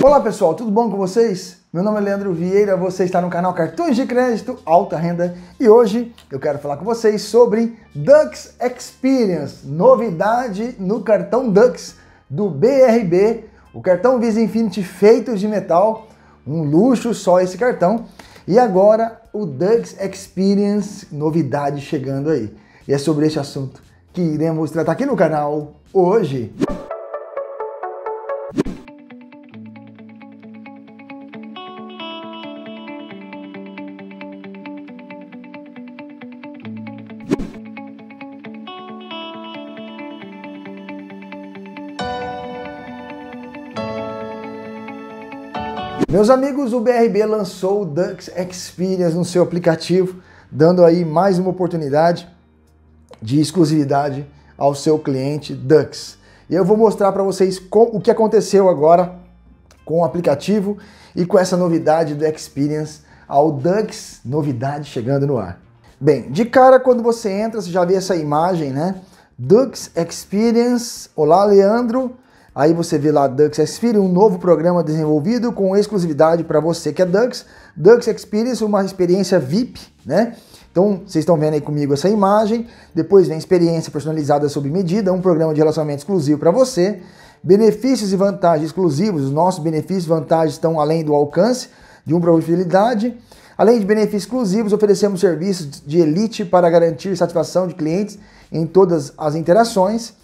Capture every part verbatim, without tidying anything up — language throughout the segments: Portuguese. Olá pessoal, tudo bom com vocês? Meu nome é Leandro Vieira, você está no canal Cartões de Crédito Alta Renda e hoje eu quero falar com vocês sobre Dux Experience, novidade no cartão Dux do B R B, o cartão Visa Infinite feito de metal, um luxo só esse cartão, e agora o Dux Experience, novidade chegando aí. E é sobre este assunto que iremos tratar aqui no canal hoje. Meus amigos, o B R B lançou o Dux Experience no seu aplicativo, dando aí mais uma oportunidade de exclusividade ao seu cliente Dux. E eu vou mostrar para vocês com, o que aconteceu agora com o aplicativo e com essa novidade do Experience ao Dux, novidade chegando no ar. Bem, de cara quando você entra, você já vê essa imagem, né? Dux Experience, olá Leandro. Aí você vê lá Dux Experience, um novo programa desenvolvido com exclusividade para você que é Dux. Dux Experience, uma experiência V I P, né? Então, vocês estão vendo aí comigo essa imagem. Depois vem experiência personalizada sob medida, um programa de relacionamento exclusivo para você. Benefícios e vantagens exclusivos. Os nossos benefícios e vantagens estão além do alcance de uma probabilidade. Além de benefícios exclusivos, oferecemos serviços de elite para garantir satisfação de clientes em todas as interações.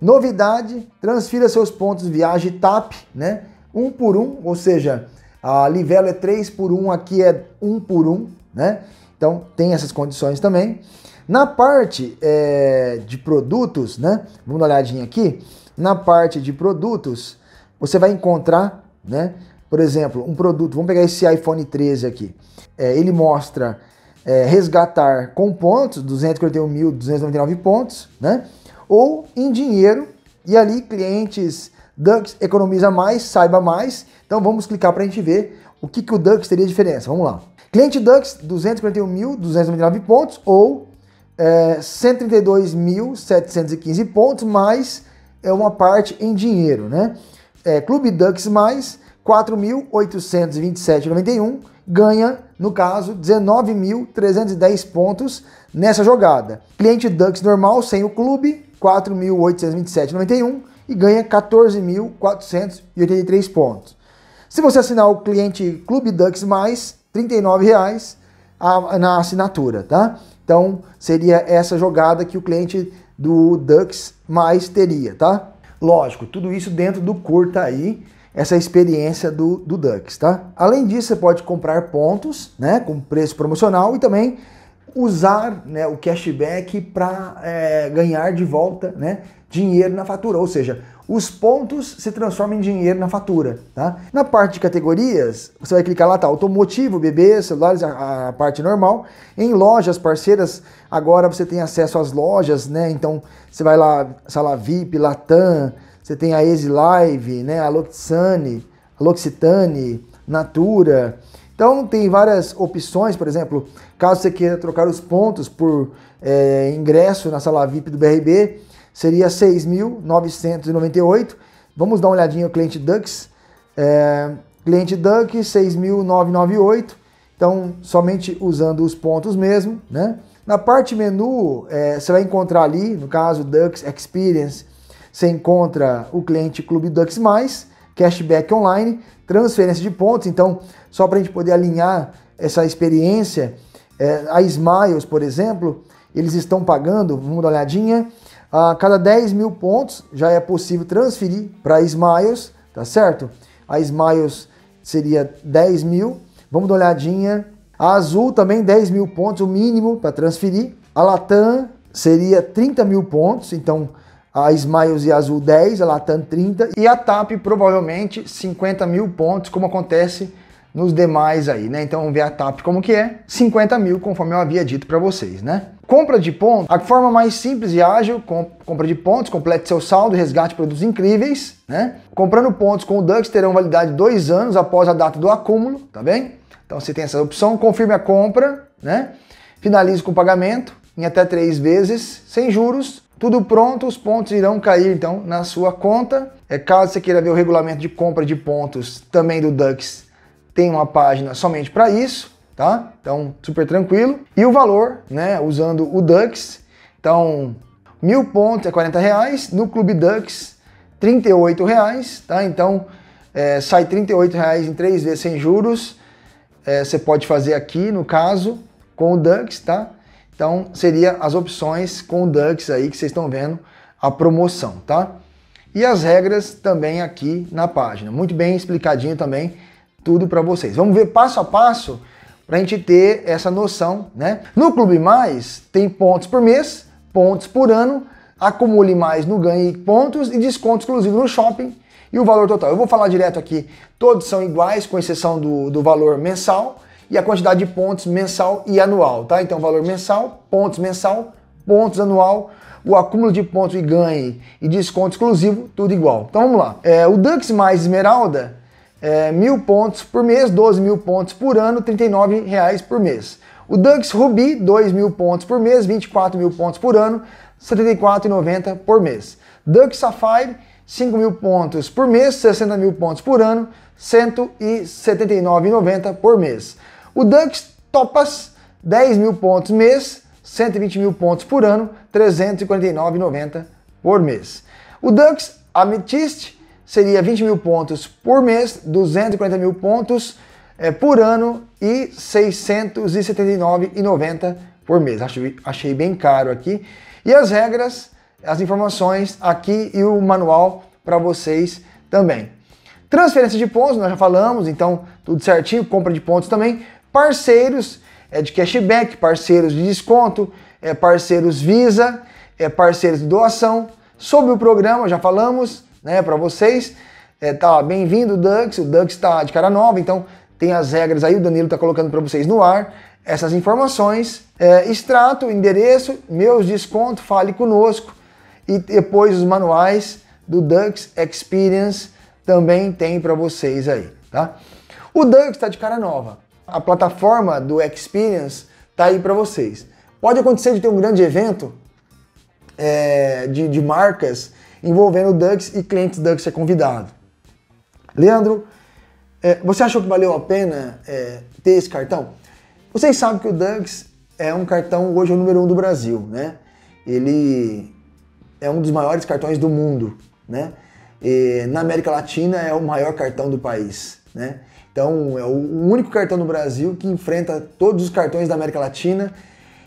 Novidade, transfira seus pontos de viagem T A P, né? Um por um, ou seja, a Livelo é três por um, aqui é um por um, né? Então tem essas condições também. Na parte é, de produtos, né? Vamos dar uma olhadinha aqui. Na parte de produtos, você vai encontrar, né? Por exemplo, um produto, vamos pegar esse iPhone treze aqui. É, ele mostra é, resgatar com pontos, duzentos e quarenta e um mil duzentos e noventa e nove pontos, né? Ou em dinheiro, e ali clientes Dux economiza mais, saiba mais. Então vamos clicar para a gente ver o que, que o Dux teria de diferença. Vamos lá. Cliente Dux, duzentos e quarenta e um mil duzentos e noventa e nove pontos, ou é, cento e trinta e dois mil setecentos e quinze pontos, mais é, uma parte em dinheiro, né? É, Clube Dux mais quatro mil oitocentos e vinte e sete reais e noventa e um centavos, ganha, no caso, dezenove mil trezentos e dez pontos nessa jogada. Cliente Dux normal, sem o clube, quatro mil oitocentos e vinte e sete reais e noventa e um centavos e ganha quatorze mil quatrocentos e oitenta e três pontos. Se você assinar o cliente Clube Dux mais, trinta e nove reais a, na assinatura, tá? Então seria essa jogada que o cliente do Dux mais teria, tá? Lógico, tudo isso dentro do curta aí, essa experiência do, do Dux, tá? Além disso, você pode comprar pontos, né? Com preço promocional e também usar, né, o cashback para é, ganhar de volta, né, dinheiro na fatura, ou seja, os pontos se transformam em dinheiro na fatura, tá? Na parte de categorias, você vai clicar lá, tá, automotivo, bebês, celulares, a, a parte normal. Em lojas parceiras, agora você tem acesso às lojas, né? Então você vai lá, sala V I P, Latam, você tem a Exilive, né, a L'Occitane, L'Occitane, Natura. Então tem várias opções, por exemplo, caso você queira trocar os pontos por é, ingresso na sala V I P do B R B, seria seis mil novecentos e noventa e oito. Vamos dar uma olhadinha no cliente Dux. É, cliente Dux, seis mil novecentos e noventa e oito. Então somente usando os pontos mesmo, né? Na parte menu, é, você vai encontrar ali, no caso Dux Experience, você encontra o cliente Clube Dux+, cashback online, transferência de pontos. Então, só para a gente poder alinhar essa experiência, é, a Smiles, por exemplo, eles estão pagando, vamos dar uma olhadinha, a cada dez mil pontos já é possível transferir para a Smiles, tá certo? A Smiles seria dez mil, vamos dar uma olhadinha. A Azul também dez mil pontos, o mínimo para transferir. A Latam seria trinta mil pontos, então a Smiles e a Azul dez, a Latam trinta e a TAP provavelmente cinquenta mil pontos, como acontece nos demais aí, né? Então vamos ver a TAP como que é, cinquenta mil conforme eu havia dito para vocês, né? Compra de pontos, a forma mais simples e ágil, com, compra de pontos, complete seu saldo, resgate produtos incríveis, né? Comprando pontos com o Dux terão validade de dois anos após a data do acúmulo, tá bem? Então você tem essa opção, confirme a compra, né? Finalize com o pagamento, em até três vezes, sem juros. Tudo pronto, os pontos irão cair então na sua conta. É, caso você queira ver o regulamento de compra de pontos também do Dux, tem uma página somente para isso, tá? Então, super tranquilo. E o valor, né, usando o Dux, então, mil pontos é quarenta reais, no Clube Dux, trinta e oito reais, tá? Então, é, sai trinta e oito reais em três vezes sem juros. É, você pode fazer aqui, no caso, com o Dux, tá? Então, seria as opções com o Dux aí que vocês estão vendo, a promoção, tá? E as regras também aqui na página. Muito bem explicadinho também, tudo para vocês. Vamos ver passo a passo para a gente ter essa noção, né? No Clube Mais, tem pontos por mês, pontos por ano, acumule mais no ganhe pontos e desconto exclusivo no shopping e o valor total. Eu vou falar direto aqui, todos são iguais, com exceção do, do valor mensal e a quantidade de pontos mensal e anual, tá? Então, valor mensal, pontos mensal, pontos anual, o acúmulo de pontos e ganhe e desconto exclusivo, tudo igual. Então, vamos lá. É, o Dux mais Esmeralda, é, mil pontos por mês, doze mil pontos por ano, trinta e nove reais por mês. O Dux Rubi, dois mil pontos por mês, vinte e quatro mil pontos por ano, setenta e quatro reais e noventa centavos por mês. Dux Sapphire, cinco mil pontos por mês, sessenta mil pontos por ano, cento e setenta e nove reais e noventa centavos por mês. O Dux Topaz, dez mil pontos mês, cento e vinte mil pontos por ano, trezentos e quarenta e nove reais e noventa centavos por mês. O Dux Amethyst seria vinte mil pontos por mês, duzentos e quarenta mil pontos é, por ano e seiscentos e setenta e nove reais e noventa centavos por mês. Acho, achei bem caro aqui. E as regras, as informações aqui e o manual para vocês também. Transferência de pontos, nós já falamos, então tudo certinho, compra de pontos também. Parceiros é, de cashback, parceiros de desconto, é, parceiros Visa, é, parceiros de doação. Sobre o programa, já falamos, né, para vocês. É, tá, bem-vindo, Dux. O Dux está de cara nova, então tem as regras aí, o Danilo está colocando para vocês no ar. Essas informações, é, extrato, endereço, meus descontos, fale conosco. E depois os manuais do Dux Experience também tem para vocês aí, tá? O Dux está de cara nova. A plataforma do Experience tá aí para vocês. Pode acontecer de ter um grande evento é, de, de marcas envolvendo o Dux e clientes Dux é convidado. Leandro, é, você achou que valeu a pena é, ter esse cartão? Vocês sabem que o Dux é um cartão, hoje é o número um do Brasil, né? Ele é um dos maiores cartões do mundo, né? E na América Latina é o maior cartão do país, né? Então é o único cartão do Brasil que enfrenta todos os cartões da América Latina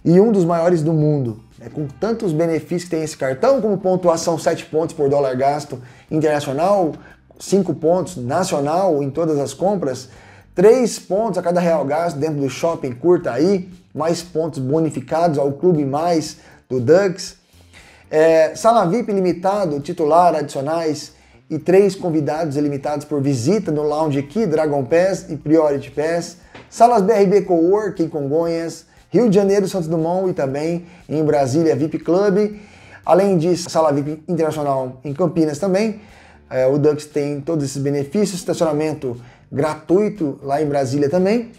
e um dos maiores do mundo, né? Com tantos benefícios que tem esse cartão, como pontuação sete pontos por dólar gasto internacional, cinco pontos nacional em todas as compras, três pontos a cada real gasto dentro do shopping, curta aí, mais pontos bonificados ao Clube Mais do Dux. É, sala V I P limitado, titular, adicionais e três convidados ilimitados por visita no Lounge Key, Dragon Pass e Priority Pass. Salas B R B Coworking em Congonhas, Rio de Janeiro, Santos Dumont e também em Brasília, V I P Club. Além disso, sala V I P internacional em Campinas também. É, o Dux tem todos esses benefícios, estacionamento gratuito lá em Brasília também,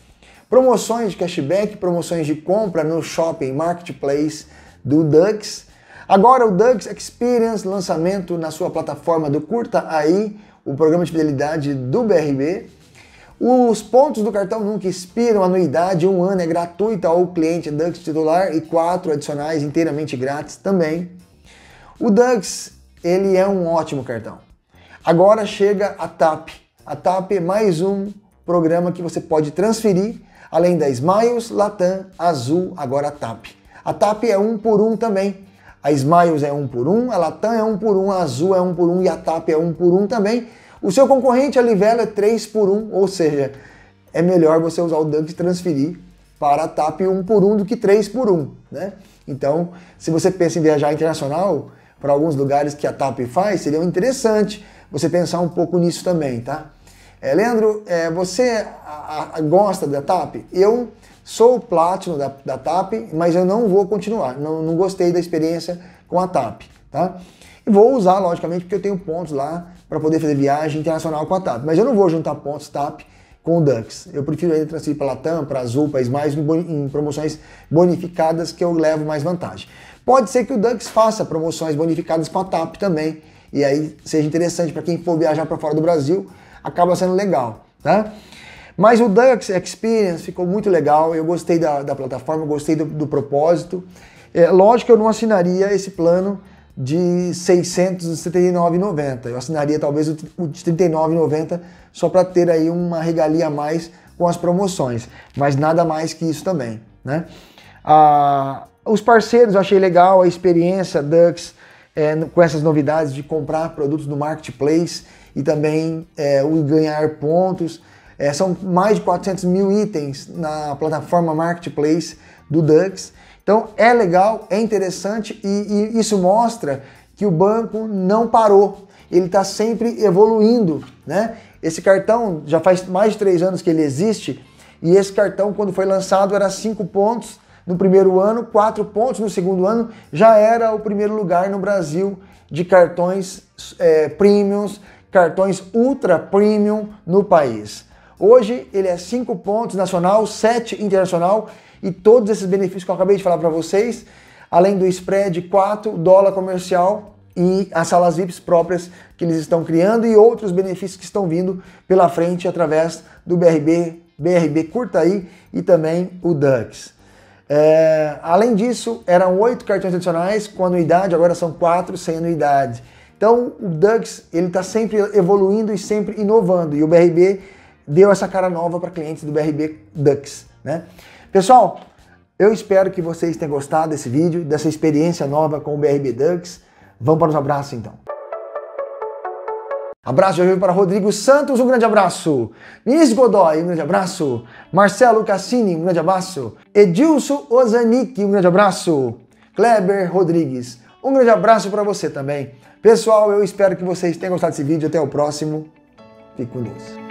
promoções de cashback, promoções de compra no shopping marketplace do Dux. Agora o Dux Experience, lançamento na sua plataforma do Curta Aí, o programa de fidelidade do B R B. Os pontos do cartão nunca expiram, anuidade um ano é gratuita ao cliente Dux titular e quatro adicionais inteiramente grátis também. O Dux, ele é um ótimo cartão. Agora chega a TAP. A TAP é mais um programa que você pode transferir, além da Smiles, Latam, Azul, agora a TAP. A TAP é um por um também. A Smiles é um por um, a Latam é um por um, a Azul é um por um e a TAP é um por um também. O seu concorrente, a Livelo, é três por um, ou seja, é melhor você usar o Dux e transferir para a TAP um por um do que três por um, né? Então, se você pensa em viajar internacional, para alguns lugares que a TAP faz, seria interessante você pensar um pouco nisso também, tá? É, Leandro, é, você a, a, gosta da TAP? Eu sou o Platinum da, da TAP, mas eu não vou continuar. Não, não gostei da experiência com a TAP, tá? E vou usar, logicamente, porque eu tenho pontos lá para poder fazer viagem internacional com a TAP. Mas eu não vou juntar pontos TAP com o Dux. Eu prefiro ainda transferir para Latam, para Azul, para Smiles, em promoções bonificadas que eu levo mais vantagem. Pode ser que o Dux faça promoções bonificadas com a TAP também, e aí seja interessante para quem for viajar para fora do Brasil, acaba sendo legal, tá? Mas o Dux Experience ficou muito legal, eu gostei da, da plataforma, eu gostei do, do propósito. É, lógico que eu não assinaria esse plano de seiscentos e setenta e nove reais e noventa centavos, eu assinaria talvez o de trinta e nove reais e noventa centavos só para ter aí uma regalia a mais com as promoções, mas nada mais que isso também, né? Ah, os parceiros eu achei legal, a experiência Dux é, com essas novidades de comprar produtos no Marketplace e também é, o ganhar pontos. É, são mais de quatrocentos mil itens na plataforma Marketplace do Dux. Então é legal, é interessante e, e isso mostra que o banco não parou. Ele está sempre evoluindo, né? Esse cartão já faz mais de três anos que ele existe e esse cartão quando foi lançado era cinco pontos no primeiro ano, quatro pontos no segundo ano, já era o primeiro lugar no Brasil de cartões é, premiums, cartões ultra premium no país. Hoje ele é cinco pontos nacional, sete internacional e todos esses benefícios que eu acabei de falar para vocês, além do spread quatro, dólar comercial e as salas V I Ps próprias que eles estão criando e outros benefícios que estão vindo pela frente através do B R B, B R B curta aí e também o Dux. É, além disso, eram oito cartões adicionais com anuidade, agora são quatro sem anuidade. Então o Dux ele está sempre evoluindo e sempre inovando e o B R B deu essa cara nova para clientes do B R B Dux, né? Pessoal, eu espero que vocês tenham gostado desse vídeo, dessa experiência nova com o B R B Dux. Vamos para os abraços então. Abraço de hoje para Rodrigo Santos, um grande abraço. Liz Godoy, um grande abraço. Marcelo Cassini, um grande abraço. Edilson Ozanik, um grande abraço. Kleber Rodrigues, um grande abraço para você também. Pessoal, eu espero que vocês tenham gostado desse vídeo. Até o próximo. Fique com Deus.